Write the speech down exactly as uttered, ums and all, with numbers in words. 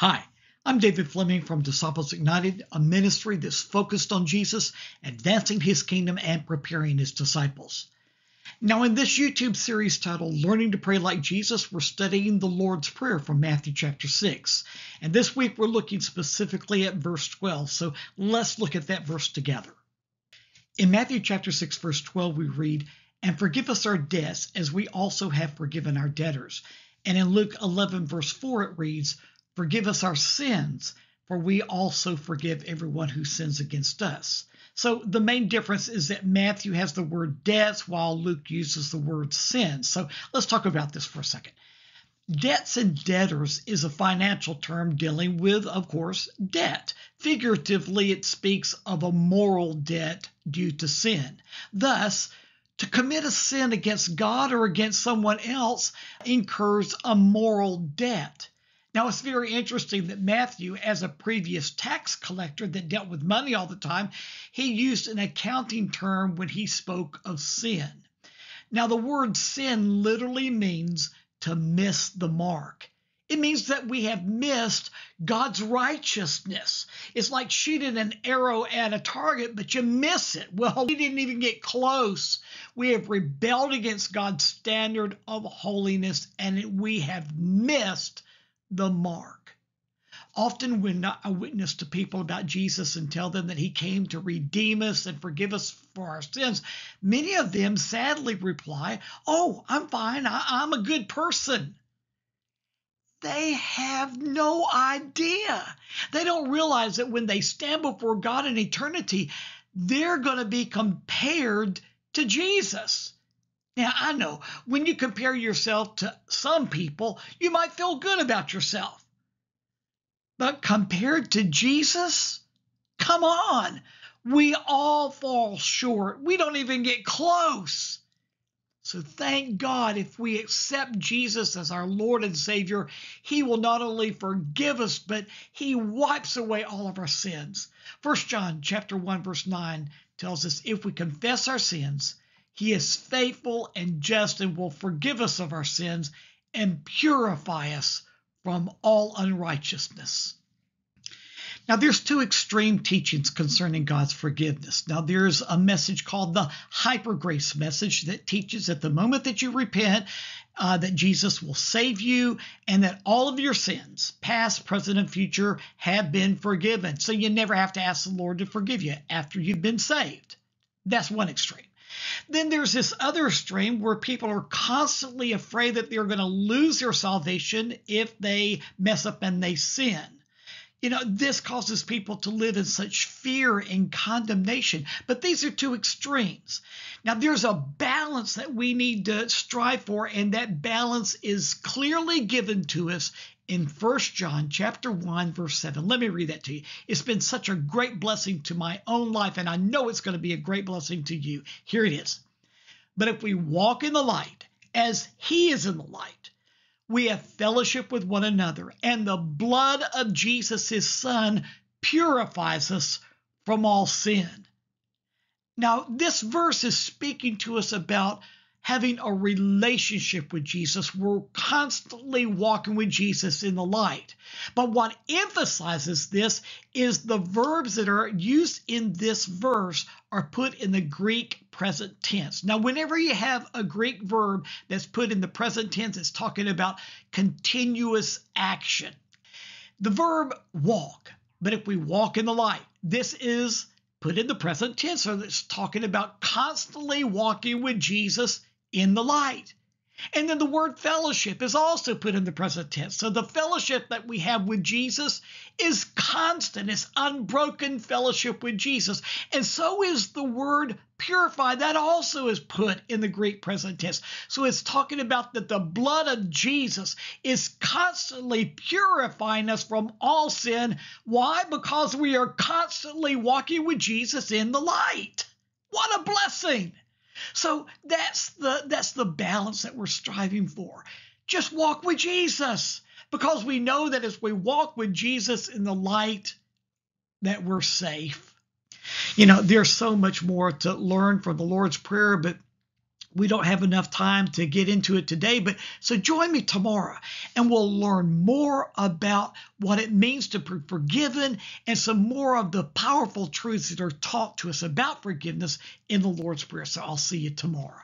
Hi, I'm David Fleming from Disciples Ignited, a ministry that's focused on Jesus, advancing his kingdom, and preparing his disciples. Now, in this YouTube series titled Learning to Pray Like Jesus, we're studying the Lord's Prayer from Matthew chapter six. And this week, we're looking specifically at verse twelve. So let's look at that verse together. In Matthew chapter six, verse twelve, we read, "And forgive us our debts, as we also have forgiven our debtors." And in Luke eleven, verse four, it reads, "Forgive us our sins, for we also forgive everyone who sins against us." So the main difference is that Matthew has the word debts while Luke uses the word sins. So let's talk about this for a second. Debts and debtors is a financial term dealing with, of course, debt. Figuratively, it speaks of a moral debt due to sin. Thus, to commit a sin against God or against someone else incurs a moral debt. Now, it's very interesting that Matthew, as a previous tax collector that dealt with money all the time, he used an accounting term when he spoke of sin. Now, the word sin literally means to miss the mark. It means that we have missed God's righteousness. It's like shooting an arrow at a target, but you miss it. Well, we didn't even get close. We have rebelled against God's standard of holiness, and we have missed the mark. Often when I witness to people about Jesus and tell them that he came to redeem us and forgive us for our sins, many of them sadly reply, "Oh, I'm fine. I, I'm a good person." They have no idea. They don't realize that when they stand before God in eternity, they're going to be compared to Jesus. Now, I know when you compare yourself to some people, you might feel good about yourself. But compared to Jesus, come on. We all fall short. We don't even get close. So thank God if we accept Jesus as our Lord and Savior, he will not only forgive us, but he wipes away all of our sins. First John chapter one, verse nine tells us, "If we confess our sins, he is faithful and just and will forgive us of our sins and purify us from all unrighteousness." Now, there's two extreme teachings concerning God's forgiveness. Now, there's a message called the hypergrace message that teaches at the moment that you repent, uh, that Jesus will save you and that all of your sins, past, present, and future, have been forgiven. So you never have to ask the Lord to forgive you after you've been saved. That's one extreme. Then there's this other stream where people are constantly afraid that they're going to lose their salvation if they mess up and they sin. You know, this causes people to live in such fear and condemnation. But these are two extremes. Now, there's a balance that we need to strive for, and that balance is clearly given to us in First John chapter one, verse seven. Let me read that to you. It's been such a great blessing to my own life, and I know it's going to be a great blessing to you. Here it is. "But if we walk in the light, as he is in the light, we have fellowship with one another, and the blood of Jesus, his son, purifies us from all sin." Now, this verse is speaking to us about having a relationship with Jesus. We're constantly walking with Jesus in the light. But what emphasizes this is the verbs that are used in this verse are put in the Greek present tense. Now, whenever you have a Greek verb that's put in the present tense, it's talking about continuous action. The verb walk, but if we walk in the light, this is put in the present tense. So it's talking about constantly walking with Jesus in the light. And then the word fellowship is also put in the present tense. So the fellowship that we have with Jesus is constant. It's unbroken fellowship with Jesus. And so is the word purify. That also is put in the Greek present tense. So it's talking about that the blood of Jesus is constantly purifying us from all sin. Why? Because we are constantly walking with Jesus in the light. What a blessing! So that's the that's the balance that we're striving for. Just walk with Jesus, because we know that as we walk with Jesus in the light, that we're safe. You know, there's so much more to learn from the Lord's Prayer, but We don't have enough time to get into it today, but so join me tomorrow and we'll learn more about what it means to be forgiven and some more of the powerful truths that are taught to us about forgiveness in the Lord's Prayer. So I'll see you tomorrow.